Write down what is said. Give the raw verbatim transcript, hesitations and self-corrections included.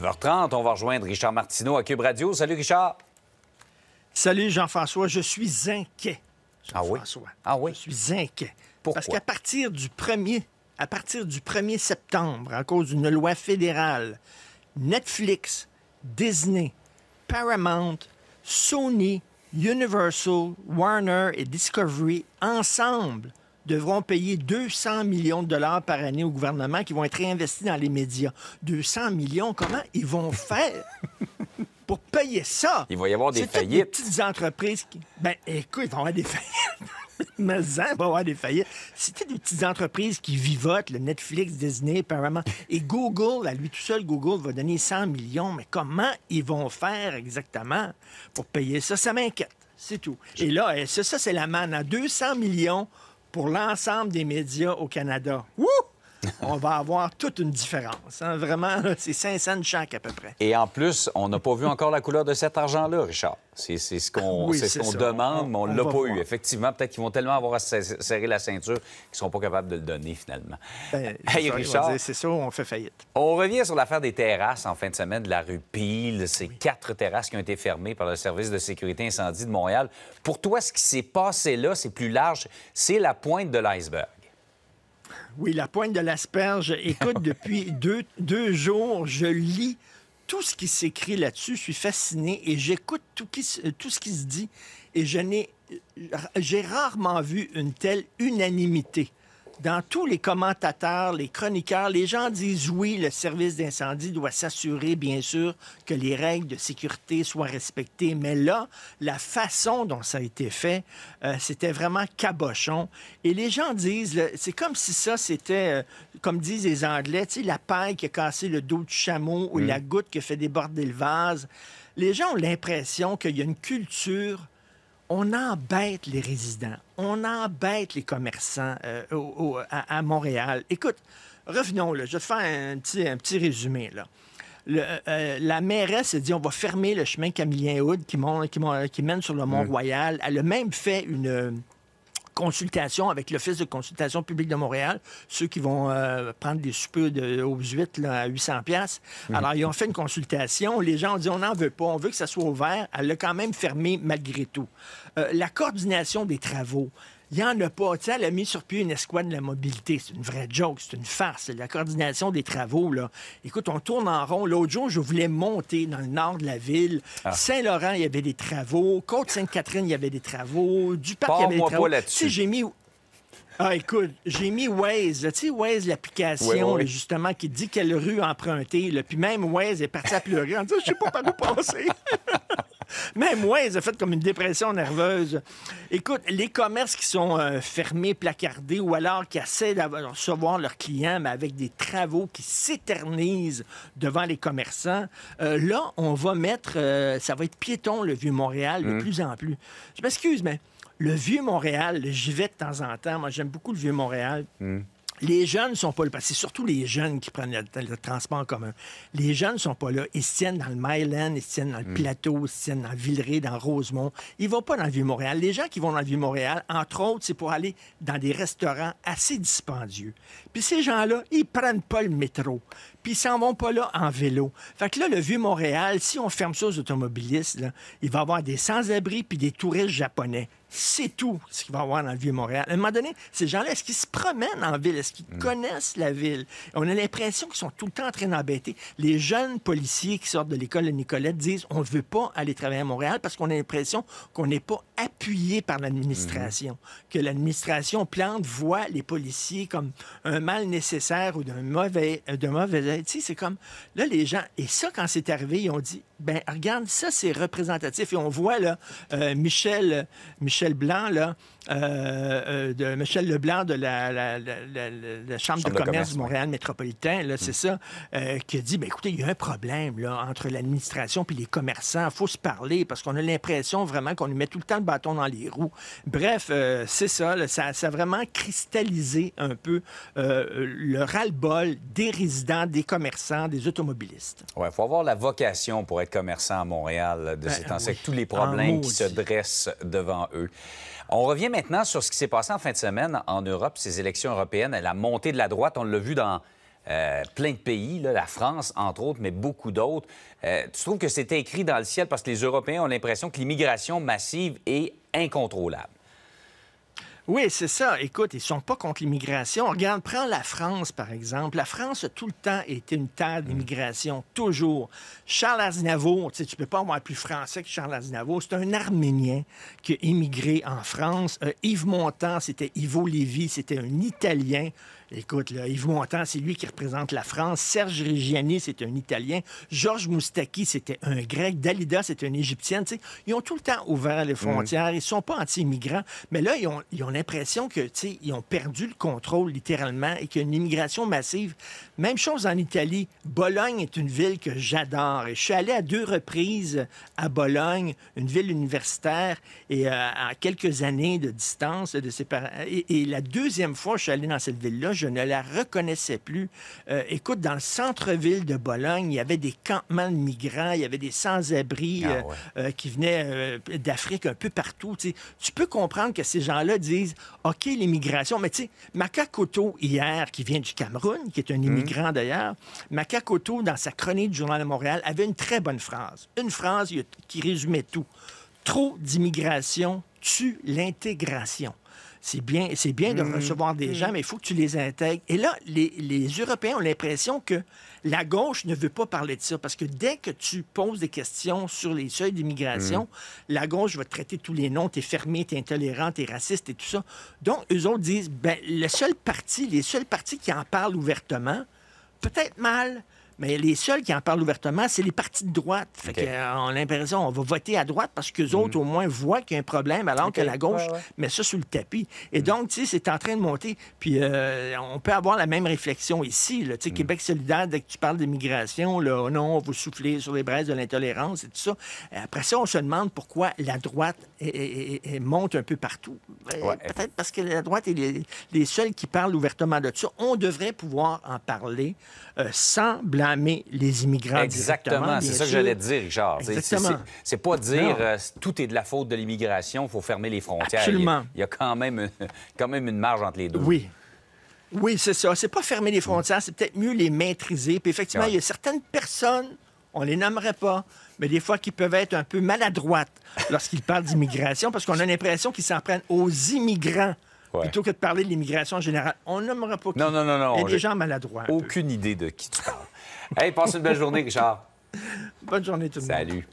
neuf heures trente, on va rejoindre Richard Martineau à Cube Radio. Salut, Richard. Salut, Jean-François. Je suis inquiet, Jean-François. Ah oui? Ah oui? Je suis inquiet. Pourquoi? Parce qu'à partir du premier septembre, à cause d'une loi fédérale, Netflix, Disney, Paramount, Sony, Universal, Warner et Discovery, ensemble, devront payer deux cents millions de dollars par année au gouvernement qui vont être réinvestis dans les médias. deux cents millions, comment ils vont faire pour payer ça? Il va y avoir des faillites. Des petites entreprises qui... Ben, écoute, ils vont avoir des faillites. Mais ça, il va y avoir des faillites. C'était des petites entreprises qui vivotent, le Netflix, Disney, apparemment. Et Google, à lui tout seul, Google va donner cent millions. Mais comment ils vont faire exactement pour payer ça? Ça m'inquiète, c'est tout. Et là, ça, ça c'est la manne à deux cents millions pour l'ensemble des médias au Canada. Wouh! On va avoir toute une différence. Hein? Vraiment, c'est cinq cents de chaque à peu près. Et en plus, on n'a pas vu encore la couleur de cet argent-là, Richard. C'est ce qu'on oui, ce qu'on demande, on, mais on ne l'a pas voir. eu. Effectivement, peut-être qu'ils vont tellement avoir à serrer la ceinture qu'ils ne seront pas capables de le donner, finalement. Ben, hey, Richard, c'est ça, on fait faillite. On revient sur l'affaire des terrasses en fin de semaine de la rue Peel. Ces oui. quatre terrasses qui ont été fermées par le Service de sécurité incendie de Montréal. Pour toi, ce qui s'est passé là, c'est plus large. C'est la pointe de l'iceberg. Oui, la pointe de l'asperge. Écoute, depuis deux, deux jours, je lis tout ce qui s'écrit là-dessus. Je suis fasciné et j'écoute tout, tout ce qui se dit. Et je n'ai, j'ai rarement vu une telle unanimité. Dans tous les commentateurs, les chroniqueurs, les gens disent oui, le service d'incendie doit s'assurer, bien sûr, que les règles de sécurité soient respectées. Mais là, la façon dont ça a été fait, euh, c'était vraiment cabochon. Et les gens disent, c'est comme si ça, c'était, euh, comme disent les Anglais, tu sais, la paille qui a cassé le dos du chameau ou mmh. la goutte qui a fait déborder le vase. Les gens ont l'impression qu'il y a une culture... On embête les résidents, on embête les commerçants euh, au, au, à, à Montréal. Écoute, revenons, là, je vais te faire un petit, un petit résumé. Là. Le, euh, la mairesse a dit on va fermer le chemin Camillien-Houde qui, qui, qui mène sur le Mont-Royal. Elle a même fait une consultation avec l'Office de consultation publique de Montréal, ceux qui vont euh, prendre des soupers de, aux huîtres là, à huit cents piastres. Alors, ils ont fait une consultation. Les gens ont dit, on n'en veut pas, on veut que ça soit ouvert. Elle l'a quand même fermé malgré tout. Euh, la coordination des travaux, il n'y en a pas. Tu sais, elle a mis sur pied une escouade de la mobilité. C'est une vraie joke, c'est une farce. La coordination des travaux, là. Écoute, on tourne en rond. L'autre jour, je voulais monter dans le nord de la ville. Ah. Saint-Laurent, il y avait des travaux. Côte-Sainte-Catherine, il y avait des travaux. Du parc, il y avait des travaux. Tu sais, j'ai mis... Ah, écoute, j'ai mis Waze. Tu sais, Waze, l'application, oui, oui. justement, qui dit quelle rue emprunter. Là. Puis même Waze est parti à pleurer en disant « Je sais pas par où passer! » Même Waze a fait comme une dépression nerveuse. Écoute, les commerces qui sont euh, fermés, placardés, ou alors qui essaient de recevoir leurs clients, mais avec des travaux qui s'éternisent devant les commerçants, euh, là, on va mettre... Euh, ça va être piéton, le Vieux-Montréal, de mmh. plus en plus. Je m'excuse, mais... Le Vieux-Montréal, j'y vais de temps en temps. Moi, j'aime beaucoup le Vieux-Montréal. Mm. Les jeunes ne sont pas là. Parce que c'est surtout les jeunes qui prennent le, le transport en commun. Les jeunes ne sont pas là. Ils se tiennent dans le Mile End, ils se tiennent dans le mm. Plateau, ils se tiennent dans Villeray, dans Rosemont. Ils ne vont pas dans le Vieux-Montréal. Les gens qui vont dans le Vieux-Montréal, entre autres, c'est pour aller dans des restaurants assez dispendieux. Puis ces gens-là, ils ne prennent pas le métro. Puis ils s'en vont pas là en vélo. Fait que là, le Vieux-Montréal, si on ferme ça aux automobilistes, là, il va y avoir des sans-abri puis des touristes japonais. C'est tout ce qu'il va y avoir dans le Vieux-Montréal. À un moment donné, ces gens-là, est-ce qu'ils se promènent en ville? Est-ce qu'ils mmh. connaissent la ville? On a l'impression qu'ils sont tout le temps en train d'embêter. Les jeunes policiers qui sortent de l'école de Nicolette disent on ne veut pas aller travailler à Montréal parce qu'on a l'impression qu'on n'est pas appuyé par l'administration. Mmh. Que l'administration plante, voit les policiers comme un mal nécessaire ou d'un mauvais, d'un mauvais... Tu sais, c'est comme... Là, les gens... Et ça, quand c'est arrivé, ils ont dit, ben regarde, ça, c'est représentatif. Et on voit, là, euh, Michel, Michel Blanc, là, euh, euh, de Michel Leblanc de la, la, la, la, la Chambre, Chambre de, de commerce, commerce du Montréal métropolitain, là, mm. c'est ça, euh, qui a dit, ben écoutez, il y a un problème, là, entre l'administration puis les commerçants. Il faut se parler parce qu'on a l'impression vraiment qu'on nous met tout le temps le bâton dans les roues. Bref, euh, c'est ça, là, ça, ça a vraiment cristallisé un peu euh, le ras-le-bol des résidents, des commerçants, des automobilistes. Oui, il faut avoir la vocation pour être commerçant à Montréal de ces temps-ci, avec tous les problèmes qui se dressent devant eux. On revient maintenant sur ce qui s'est passé en fin de semaine en Europe, ces élections européennes, la montée de la droite, on l'a vu dans euh, plein de pays, là, la France, entre autres, mais beaucoup d'autres. Euh, tu trouves que c'était écrit dans le ciel parce que les Européens ont l'impression que l'immigration massive est incontrôlable? Oui, c'est ça. Écoute, ils sont pas contre l'immigration. Regarde, prends la France, par exemple. La France a tout le temps été une terre d'immigration, toujours. Charles Aznavour, tu sais, tu peux pas avoir plus français que Charles Aznavour. C'est un Arménien qui a immigré en France. Euh, Yves Montand, c'était Ivo Lévy, c'était un Italien. Écoute, là, Yves Montand, c'est lui qui représente la France. Serge Rigiani, c'est un Italien. Georges Moustaki, c'était un Grec. Dalida, c'était une Égyptienne. T'sais, ils ont tout le temps ouvert les frontières. Mmh. Ils ne sont pas anti-immigrants. Mais là, ils ont, ils ont l'impression que, t'sais, ils ont perdu le contrôle, littéralement, et qu'il y a une immigration massive. Même chose en Italie. Bologne est une ville que j'adore. Et je suis allé à deux reprises à Bologne, une ville universitaire, et euh, à quelques années de distance de séparation. Et, et la deuxième fois, je suis allé dans cette ville-là, je ne la reconnaissais plus. Euh, écoute, dans le centre-ville de Bologne, il y avait des campements de migrants, il y avait des sans-abri ah, ouais. euh, euh, qui venaient euh, d'Afrique un peu partout. T'sais. Tu peux comprendre que ces gens-là disent « OK, l'immigration », mais tu sais, Makakoto, hier, qui vient du Cameroun, qui est un immigrant mmh. d'ailleurs, Makakoto, dans sa chronique du Journal de Montréal, avait une très bonne phrase. Une phrase qui résumait tout. « Trop d'immigration tue l'intégration ». C'est bien, c'est bien de recevoir des gens, mais il faut que tu les intègres. Et là, les, les Européens ont l'impression que la gauche ne veut pas parler de ça, parce que dès que tu poses des questions sur les seuils d'immigration, mmh. la gauche va te traiter tous les noms, t'es fermé, t'es intolérant, t'es raciste et tout ça. Donc, eux autres disent, ben, le seul parti, les seuls partis qui en parlent ouvertement, peut-être mal, mais les seuls qui en parlent ouvertement, c'est les partis de droite. Fait okay. qu'on a l'impression, on va voter à droite parce qu'eux autres, mm. au moins, voient qu'il y a un problème, alors okay. que la gauche ouais, ouais. met ça sous le tapis. Et mm. donc, tu sais, c'est en train de monter. Puis, euh, on peut avoir la même réflexion ici. Tu sais, mm. Québec solidaire, dès que tu parles d'immigration, là, non, on va souffler sur les braises de l'intolérance et tout ça. Après ça, on se demande pourquoi la droite est, est, est, monte un peu partout. Ouais. Peut-être parce que la droite est les, les seuls qui parlent ouvertement de ça. On devrait pouvoir en parler euh, sans blâmer mais les immigrants. Exactement, c'est ça que j'allais te dire, Richard. C'est pas dire euh, tout est de la faute de l'immigration, il faut fermer les frontières. Absolument. Il y a quand même, quand même une marge entre les deux. Oui. Oui, c'est ça. C'est pas fermer les frontières, c'est peut-être mieux les maîtriser. Puis effectivement, ouais. il y a certaines personnes, on les nommerait pas, mais des fois qui peuvent être un peu maladroites lorsqu'ils parlent d'immigration, parce qu'on a l'impression qu'ils s'en prennent aux immigrants. Ouais. Plutôt que de parler de l'immigration en général. On nommera pas qui. Non, non, non, non. Il y a des gens maladroits. Aucune peu. idée de qui tu parles. Hey, passe une belle journée, Richard. Bonne journée tout le monde. Salut.